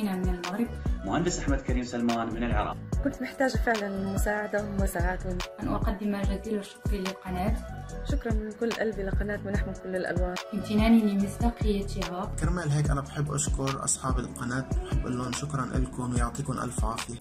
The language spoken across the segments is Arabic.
فينا من المغرب. مهندس أحمد كريم سلمان من العراق. كنت محتاجة فعلا مساعدة ومساعات أن أقدم جزيل شكري للقناة. شكرا من كل قلبي لقناة ونحمل كل الألوان. امتناني لمصداقيتها. كرمال هيك أنا بحب أشكر أصحاب القناة، بحب أقول لهم شكرا لكم، يعطيكم ألف عافية.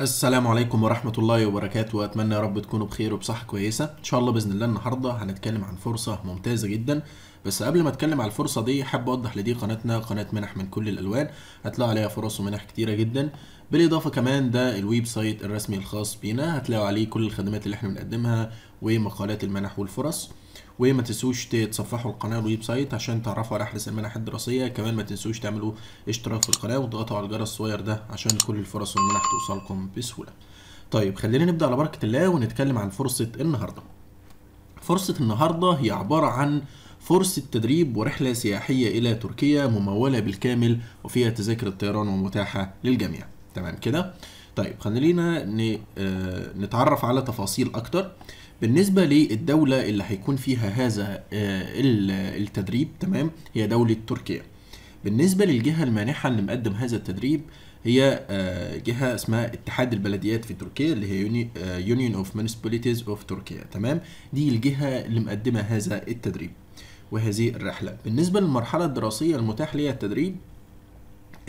السلام عليكم ورحمة الله وبركاته، وأتمنى يا رب تكونوا بخير وبصحة كويسة إن شاء الله بإذن الله. النهاردة هنتكلم عن فرصة ممتازة جدا، بس قبل ما اتكلم على الفرصة دي حابب اوضح لدي قناتنا قناة منح من كل الالوان، هتلاقوا عليها فرص ومنح كتيرة جدا. بالاضافة كمان ده الويب سايت الرسمي الخاص بينا، هتلاقوا عليه كل الخدمات اللي احنا بنقدمها ومقالات المنح والفرص. وما تنسوش تتصفحوا القناة والويب سايت عشان تعرفوا على احدث المنح الدراسية. كمان ما تنسوش تعملوا اشتراك في القناة وتضغطوا على الجرس الصغير ده عشان كل الفرص والمنح توصلكم بسهولة. طيب خلينا نبدأ على بركة الله ونتكلم عن فرصة النهاردة. فرصة النهاردة هي عبارة عن فرصة تدريب ورحلة سياحية إلى تركيا ممولة بالكامل وفيها تذاكر الطيران ومتاحة للجميع. تمام كده؟ طيب خلينا نتعرف على تفاصيل أكتر بالنسبة للدولة اللي هيكون فيها هذا التدريب. تمام؟ هي دولة تركيا. بالنسبة للجهة المانحة اللي مقدم هذا التدريب هي جهة اسمها اتحاد البلديات في تركيا اللي هي Union of Municipalities of Turkey. تمام؟ دي الجهة اللي مقدمة هذا التدريب وهذه الرحلة. بالنسبة للمرحلة الدراسية المتاح ليها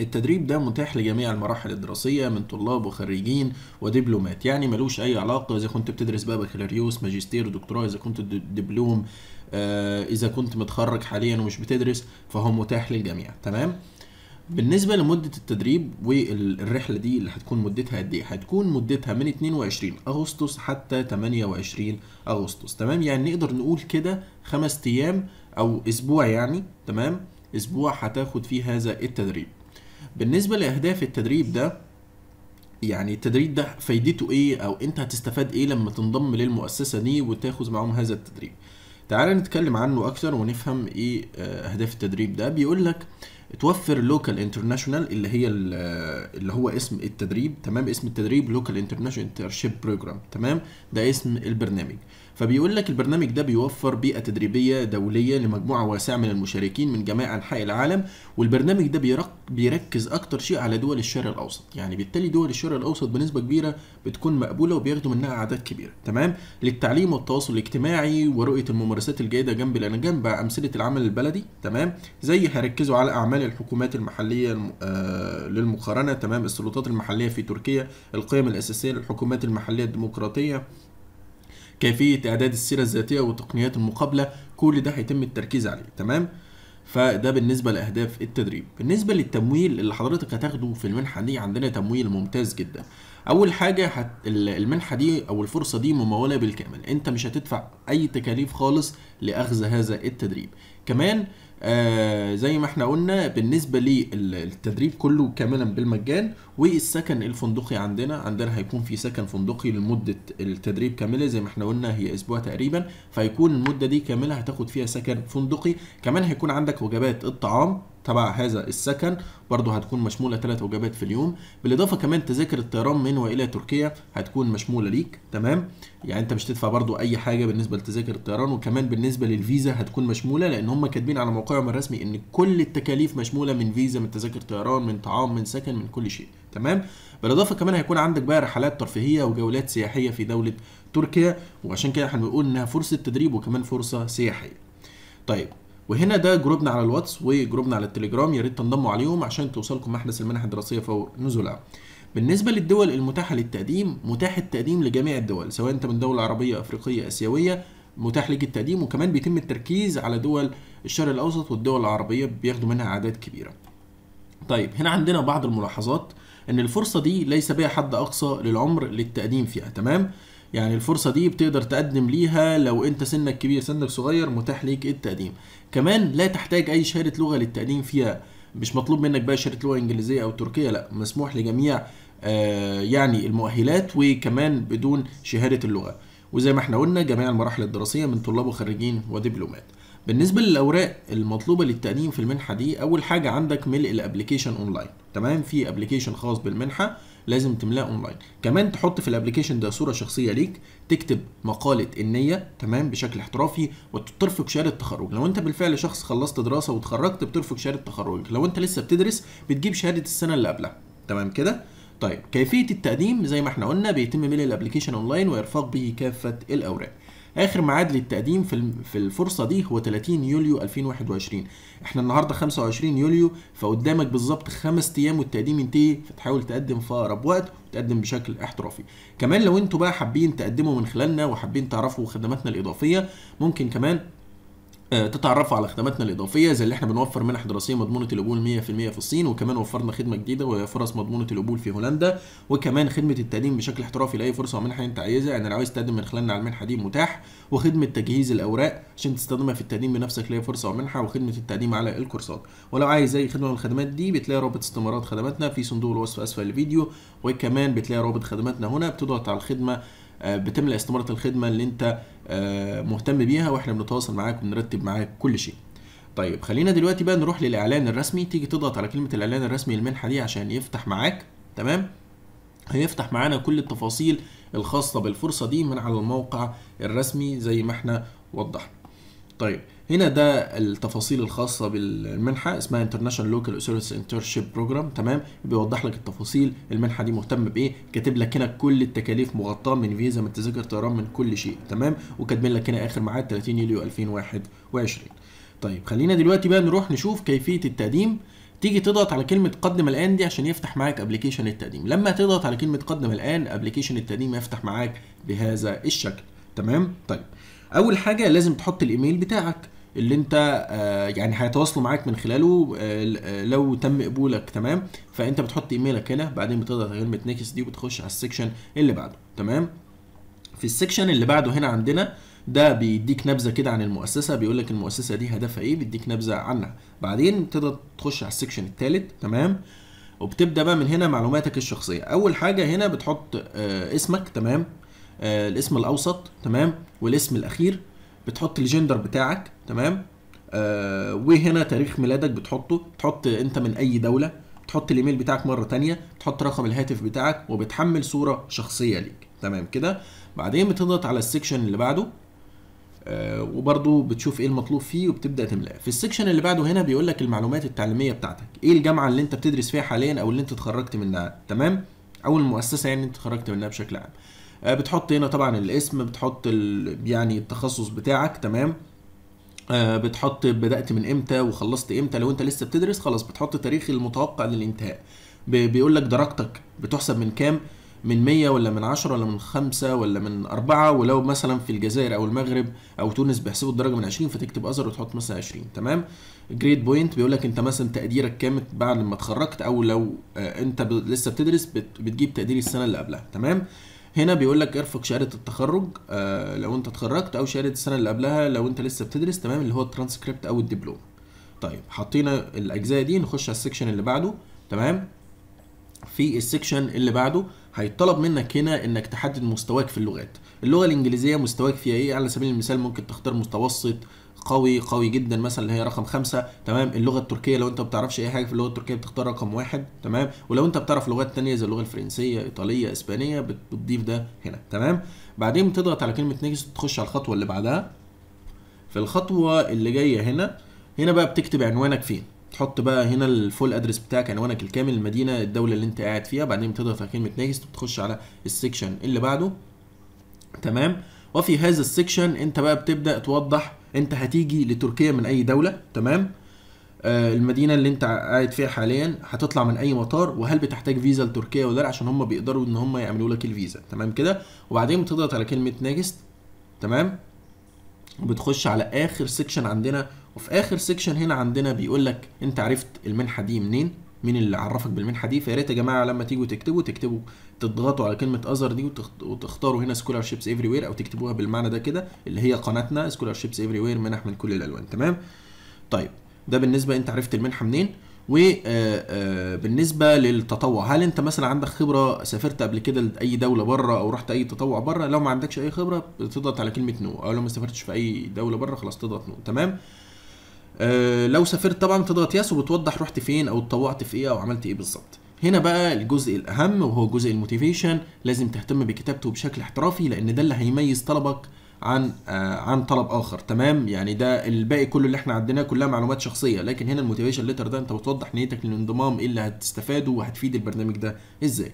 التدريب ده متاح لجميع المراحل الدراسية من طلاب وخريجين ودبلومات، يعني ملوش أي علاقة إذا كنت بتدرس بقى بكالوريوس ماجستير دكتوراه، إذا كنت دبلوم، إذا كنت متخرج حاليا ومش بتدرس، فهو متاح للجميع. تمام؟ بالنسبة لمدة التدريب والرحلة دي اللي هتكون مدتها قد إيه؟ هتكون مدتها من 22 أغسطس حتى 28 أغسطس، تمام؟ يعني نقدر نقول كده 5 أيام أو أسبوع يعني، تمام؟ أسبوع هتاخد فيه هذا التدريب. بالنسبة لأهداف التدريب ده، يعني التدريب ده فايدته إيه أو أنت هتستفاد إيه لما تنضم للمؤسسة دي وتاخد معاهم هذا التدريب؟ تعال نتكلم عنه أكثر ونفهم إيه أهداف التدريب ده. بيقول لك توفر لوكال انترناشونال اللي هو اسم التدريب، تمام؟ اسم التدريب لوكال انترناشونال انترشيب بروجرام، تمام؟ ده اسم البرنامج. فبيقول لك البرنامج ده بيوفر بيئة تدريبية دولية لمجموعة واسعة من المشاركين من جميع أنحاء العالم، والبرنامج ده بيركز أكتر شيء على دول الشرق الأوسط، يعني بالتالي دول الشرق الأوسط بنسبة كبيرة بتكون مقبولة وبياخدوا منها أعداد كبيرة، تمام؟ للتعليم والتواصل الاجتماعي ورؤية الممارسات الجيدة جنب أمثلة العمل البلدي، تمام؟ زي هيركزوا على أعمال الحكومات المحلية للمقارنة، تمام؟ السلطات المحلية في تركيا، القيم الأساسية للحكومات المحلية الديمقراطية، كيفية إعداد السيرة الذاتية وتقنيات المقابلة، كل ده هيتم التركيز عليه، تمام؟ فده بالنسبة لأهداف التدريب. بالنسبة للتمويل اللي حضرتك هتاخده في المنحة دي، عندنا تمويل ممتاز جدا. أول حاجة المنحة دي أو الفرصة دي ممولة بالكامل، أنت مش هتدفع أي تكاليف خالص لأخذ هذا التدريب. كمان زي ما احنا قلنا بالنسبة للتدريب كله كاملا بالمجان، والسكن الفندقي عندنا هيكون في سكن فندقي لمدة التدريب كاملة، زي ما احنا قلنا هي أسبوع تقريبا، فهيكون المدة دي كاملة هتاخد فيها سكن فندقي. كمان هيكون عندك وجبات الطعام تبع هذا السكن برضه هتكون مشمولة 3 وجبات في اليوم، بالإضافة كمان تذاكر الطيران من وإلى تركيا هتكون مشمولة ليك، تمام؟ يعني أنت مش تدفع برضه أي حاجة بالنسبة لتذاكر الطيران، وكمان بالنسبة للفيزا هتكون مشمولة، لأن هم كاتبين على موقعهم الرسمي إن كل التكاليف مشمولة، من فيزا، من تذاكر طيران، من طعام، من سكن، من كل شيء، تمام؟ بالإضافة كمان هيكون عندك بقى رحلات ترفيهية وجولات سياحية في دولة تركيا، وعشان كده إحنا بنقول إنها فرصة تدريب وكمان فرصة سياحية. طيب وهنا ده جروبنا على الواتس وجروبنا على التليجرام، يا ريت تنضموا عليهم عشان توصلكم احدث المنح الدراسيه فور نزولها. بالنسبه للدول المتاحه للتقديم، متاح التقديم لجميع الدول، سواء انت من دوله عربيه، افريقيه، اسيويه، متاح ليك التقديم. وكمان بيتم التركيز على دول الشرق الاوسط والدول العربيه بياخدوا منها اعداد كبيره. طيب هنا عندنا بعض الملاحظات، ان الفرصه دي ليس بها حد اقصى للعمر للتقديم فيها، تمام؟ يعني الفرصة دي بتقدر تقدم ليها لو انت سنك كبير سنك صغير، متاح ليك التقديم. كمان لا تحتاج اي شهادة لغة للتقديم فيها، مش مطلوب منك بقى شهادة لغة انجليزية او تركية، لا مسموح لجميع يعني المؤهلات، وكمان بدون شهادة اللغة، وزي ما احنا قلنا جميع المراحل الدراسية من طلاب وخريجين ودبلومات. بالنسبة للأوراق المطلوبة للتقديم في المنحة دي، أول حاجة عندك ملء الأبليكيشن أونلاين، تمام؟ في أبليكيشن خاص بالمنحة لازم تملاه اونلاين. كمان تحط في الابلكيشن ده صوره شخصيه ليك، تكتب مقاله النيه تمام بشكل احترافي، وترفق شهاده تخرج. لو انت بالفعل شخص خلصت دراسه وتخرجت بترفق شهاده تخرجك، لو انت لسه بتدرس بتجيب شهاده السنه اللي قبلها. تمام كده؟ طيب كيفيه التقديم زي ما احنا قلنا بيتم ميل الابلكيشن اونلاين ويرفق به كافه الاوراق. اخر ميعاد للتقديم في الفرصه دي هو 30 يوليو 2021. احنا النهارده 25 يوليو، فقدامك بالظبط 5 ايام والتقديم ينتهي، فتحاول تقدم في اقرب وقت وتقدم بشكل احترافي. كمان لو انتوا بقى حابين تقدموا من خلالنا وحابين تعرفوا خدماتنا الاضافيه، ممكن كمان تتعرفوا على خدماتنا الاضافيه زي اللي احنا بنوفر منح دراسيه مضمونه القبول 100% في الصين، وكمان وفرنا خدمه جديده وهي فرص مضمونه القبول في هولندا، وكمان خدمه التقديم بشكل احترافي لاي فرصه ومنحه انت عايزها. يعني لو عايز تقدم من خلالنا على المنحه دي متاح، وخدمه تجهيز الاوراق عشان تستخدمها في التقديم بنفسك لاي فرصه ومنحه، وخدمه التقديم على الكورسات. ولو عايز اي خدمه من الخدمات دي بتلاقي رابط استمارات خدماتنا في صندوق الوصف اسفل الفيديو، وكمان بتلاقي رابط خدماتنا هنا، بتضغط على الخدمه بتملأ استمارة الخدمة اللي انت مهتم بيها، واحنا بنتواصل معاك ونرتب معاك كل شيء. طيب خلينا دلوقتي بقى نروح للإعلان الرسمي. تيجي تضغط على كلمة الإعلان الرسمي للمنحة دي عشان يفتح معاك. تمام، هيفتح معانا كل التفاصيل الخاصة بالفرصة دي من على الموقع الرسمي زي ما احنا وضحنا. طيب هنا ده التفاصيل الخاصة بالمنحة، اسمها International Local Authorities Internship Program. تمام، بيوضح لك التفاصيل المنحة دي مهتم بإيه، كاتب لك هنا كل التكاليف مغطاة من فيزا من تذاكر طيران من كل شيء. تمام، وكاتبين لك هنا آخر ميعاد 30 يوليو 2021. طيب خلينا دلوقتي بقى نروح نشوف كيفية التقديم. تيجي تضغط على كلمة قدم الآن دي عشان يفتح معاك ابلكيشن التقديم. لما تضغط على كلمة قدم الآن ابلكيشن التقديم يفتح معاك بهذا الشكل. تمام، طيب اول حاجه لازم تحط الايميل بتاعك اللي انت يعني هيتواصلوا معاك من خلاله لو تم قبولك. تمام، فانت بتحط ايميلك هنا، بعدين بتضغط على كلمه نيكست دي وبتخش على السكشن اللي بعده. تمام، في السكشن اللي بعده هنا عندنا ده بيديك نبذه كده عن المؤسسه، بيقول لك المؤسسه دي هدفها ايه، بيديك نبذه عنها. بعدين تضغط تخش على السكشن الثالث. تمام، وبتبدا بقى من هنا معلوماتك الشخصيه. اول حاجه هنا بتحط اسمك. تمام، الاسم الاوسط. تمام، والاسم الاخير. بتحط الجندر بتاعك. تمام، وهنا تاريخ ميلادك بتحطه، تحط انت من اي دوله، تحط الايميل بتاعك مره ثانيه، تحط رقم الهاتف بتاعك، وبتحمل صوره شخصيه ليك. تمام كده، بعدين بتضغط على السكشن اللي بعده وبرده بتشوف ايه المطلوب فيه وبتبدا تملاه. في السكشن اللي بعده هنا بيقول لك المعلومات التعليميه بتاعتك، ايه الجامعه اللي انت بتدرس فيها حاليا او اللي انت اتخرجت منها. تمام، او المؤسسه يعني انت اتخرجت منها بشكل عام. بتحط هنا طبعا الاسم، بتحط يعني التخصص بتاعك. تمام، بتحط بدأت من امتى وخلصت امتى، لو انت لسه بتدرس خلاص بتحط تاريخ المتوقع للانتهاء. بيقول لك درجتك بتحسب من كام، من 100 ولا من 10 ولا من 5 ولا من 4، ولو مثلا في الجزائر او المغرب او تونس بيحسبوا الدرجه من 20 فتكتب أزر وتحط مثلا 20. تمام، جريد بوينت بيقول لك انت مثلا تقديرك كام بعد ما اتخرجت، او لو انت لسه بتدرس بتجيب تقدير السنه اللي قبلها. تمام، هنا بيقول لك ارفق شهاده التخرج لو انت اتخرجت، او شهاده السنه اللي قبلها لو انت لسه بتدرس. تمام، اللي هو الترانسكريبت او الدبلوم. طيب حطينا الاجزاء دي، نخش على السكشن اللي بعده. تمام، في السكشن اللي بعده هيتطلب منك هنا انك تحدد مستواك في اللغات. اللغه الانجليزيه مستواك فيها ايه؟ على سبيل المثال ممكن تختار متوسط، قوي جدا مثلا اللي هي رقم 5. تمام، اللغه التركيه لو انت ما بتعرفش اي حاجه في اللغه التركيه بتختار رقم 1. تمام، ولو انت بتعرف لغات ثانيه زي اللغه الفرنسيه، ايطاليه، اسبانيه، بتضيف ده هنا. تمام، بعدين بتضغط على كلمه نيكست وتخش على الخطوه اللي بعدها. في الخطوه اللي جايه هنا بقى بتكتب عنوانك فين، تحط بقى هنا الفول ادرس بتاعك، عنوانك الكامل، المدينه، الدوله اللي انت قاعد فيها. بعدين بتضغط على كلمه نيكست وتخش على السكشن اللي بعده. تمام، وفي هذا السكشن انت بقى بتبدا توضح انت هتيجي لتركيا من اي دوله. تمام، المدينه اللي انت قاعد فيها حاليا، هتطلع من اي مطار، وهل بتحتاج فيزا لتركيا ولا لا، عشان هم بيقدروا ان هم يعملوا لك الفيزا. تمام كده، وبعدين بتضغط على كلمه نيكست. تمام، وبتخش على اخر سكشن عندنا. وفي اخر سكشن هنا عندنا بيقول لك انت عرفت المنحه دي منين، مين اللي عرفك بالمنحه دي. فيا ريت يا جماعه لما تيجوا تكتبوا تضغطوا على كلمه اذر دي وتختاروا هنا سكولارشيبس افري وير، او تكتبوها بالمعنى ده كده اللي هي قناتنا سكولارشيبس افري وير، منح من كل الالوان. تمام، طيب ده بالنسبه انت عرفت المنحه منين. وبالنسبه للتطوع، هل انت مثلا عندك خبره، سافرت قبل كده لاي دوله بره او رحت اي تطوع بره؟ لو ما عندكش اي خبره بتضغط على كلمه نو، او لو ما سافرتش في اي دوله بره خلاص تضغط نو. تمام، لو سافرت طبعا تضغط يس، وبتوضح رحت فين او اتطوعت في ايه او عملت ايه بالظبط. هنا بقى الجزء الأهم وهو جزء الموتيفيشن، لازم تهتم بكتابته بشكل احترافي لأن ده اللي هيميز طلبك عن طلب آخر، تمام؟ يعني ده الباقي كله اللي احنا عديناه كلها معلومات شخصية، لكن هنا الموتيفيشن ليتر ده أنت بتوضح نيتك للانضمام، إيه اللي هتستفاده وهتفيد البرنامج ده إزاي.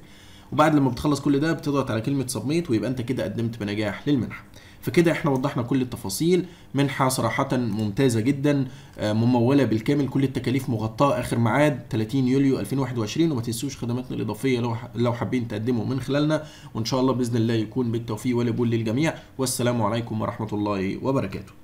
وبعد لما بتخلص كل ده بتضغط على كلمة سبميت ويبقى أنت كده قدمت بنجاح للمنحة. فكده احنا وضحنا كل التفاصيل، منحة صراحة ممتازة جدا، ممولة بالكامل، كل التكاليف مغطاة، آخر ميعاد 30 يوليو 2021، وما تنسوش خدماتنا الإضافية لو حابين تقدموا من خلالنا، وإن شاء الله بإذن الله يكون بالتوفيق والقبول للجميع، والسلام عليكم ورحمة الله وبركاته.